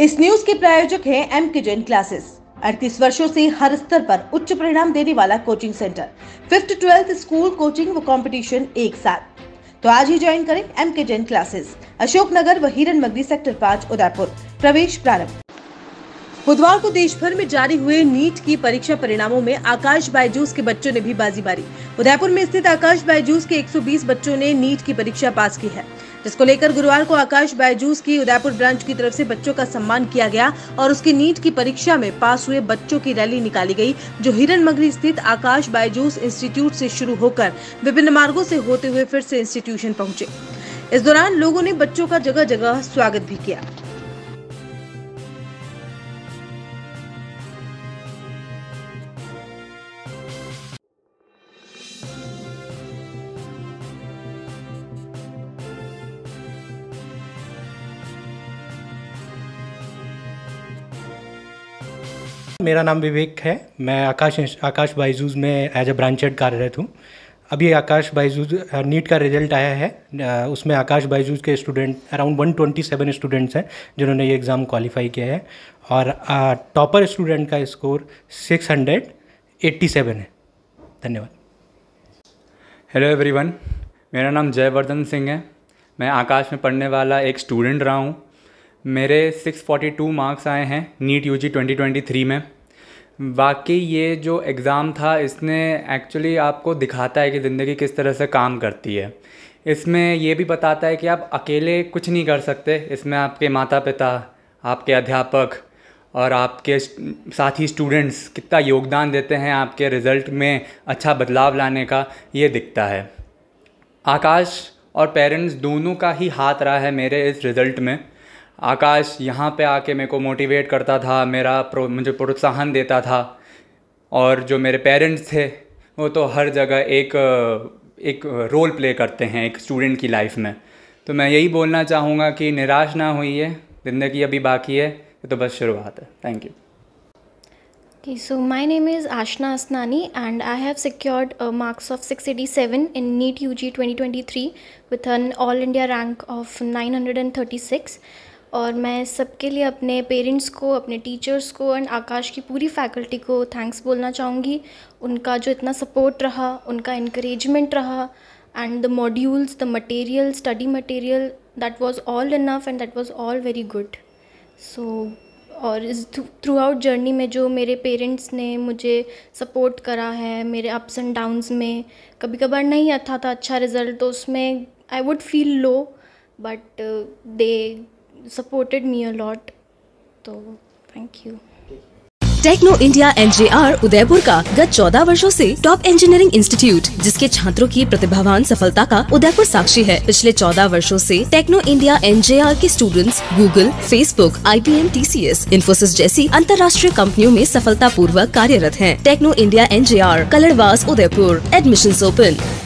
इस न्यूज के प्रायोजक हैं एम के जैन क्लासेस। 38 वर्षों से हर स्तर पर उच्च परिणाम देने वाला coaching centre, 5th-12th school coaching व कंपटीशन एक साथ। तो आज ही ज्वाइन करें एम के जैन क्लासेस, अशोकनगर व हिरन मगदी सेक्टर 5 उदयपुर। प्रवेश प्रारंभ। बुधवार को देश भर में जारी हुए नीट की परीक्षा परिणामों में आकाश बायजूस के बच्चों ने भी बाजी मारी। उदयपुर में स्थित आकाश बायजूस के 120 बच्चों ने नीट की परीक्षा पास की है, जिसको लेकर गुरुवार को आकाश बायजूस की उदयपुर ब्रांच की तरफ से बच्चों का सम्मान किया गया और उसकी नीट की परीक्षा में पास हुए बच्चों की रैली निकाली गई, जो हिरनमगरी स्थित आकाश बायजूस इंस्टीट्यूट से शुरू होकर विभिन्न मार्गों से होते हुए फिर से इंस्टीट्यूशन पहुंचे। इस दौरान लोगों ने बच्चों का जगह जगह स्वागत भी किया। मेरा नाम विवेक है। मैं आकाश बायजूस में एज अ ब्रांच हेड कार्यरत हूँ। अभी आकाश बायजूस नीट का रिजल्ट आया है, उसमें आकाश बायजूस के स्टूडेंट अराउंड 127 स्टूडेंट्स हैं जिन्होंने ये एग्ज़ाम क्वालिफाई किया है और टॉपर स्टूडेंट का स्कोर 687 है। धन्यवाद। हेलो एवरीवन, मेरा नाम जयवर्धन सिंह है। मैं आकाश में पढ़ने वाला एक स्टूडेंट रहा हूँ। मेरे 642 मार्क्स आए हैं नीट यूजी 2023 में। वाकई ये जो एग्ज़ाम था इसने एक्चुअली आपको दिखाता है कि ज़िंदगी किस तरह से काम करती है। इसमें ये भी बताता है कि आप अकेले कुछ नहीं कर सकते, इसमें आपके माता पिता, आपके अध्यापक और आपके साथी स्टूडेंट्स कितना योगदान देते हैं आपके रिज़ल्ट में अच्छा बदलाव लाने का, ये दिखता है। आकाश और पेरेंट्स दोनों का ही हाथ रहा है मेरे इस रिज़ल्ट में। आकाश यहाँ पे आके मेरे को मोटिवेट करता था, मुझे प्रोत्साहन देता था, और जो मेरे पेरेंट्स थे वो तो हर जगह एक रोल प्ले करते हैं एक स्टूडेंट की लाइफ में। तो मैं यही बोलना चाहूँगा कि निराश ना होइए, ज़िंदगी अभी बाकी है, ये तो बस शुरुआत है। Thank you. Okay, so my name is Ashna Asnani and I have secured a marks of 687 in NEET UG 2023 with an all India rank of 936 और मैं सबके लिए अपने पेरेंट्स को, अपने टीचर्स को एंड आकाश की पूरी फैकल्टी को थैंक्स बोलना चाहूँगी। उनका जो इतना सपोर्ट रहा, उनका इनकरेजमेंट रहा and the modules, the material, study material, that was all enough and that was all very good. So और इस थ्रू आउट जर्नी में जो मेरे पेरेंट्स ने मुझे सपोर्ट करा है मेरे अप्स एंड डाउन्स में, कभी कभार नहीं आता था अच्छा रिज़ल्ट तो उसमें I would feel low, but they supported me a lot, तो thank you. Techno India NJR Udaipur का गत 14 वर्षों से टॉप इंजीनियरिंग इंस्टीट्यूट, जिसके छात्रों की प्रतिभावान सफलता का उदयपुर साक्षी है। पिछले 14 वर्षों से टेक्नो इंडिया NJR के students Google, Facebook, IBM, TCS, Infosys जैसी अंतर्राष्ट्रीय कंपनियों में सफलता पूर्वक कार्यरत है। Techno India NJR Kalarwas Udaipur. Admission open.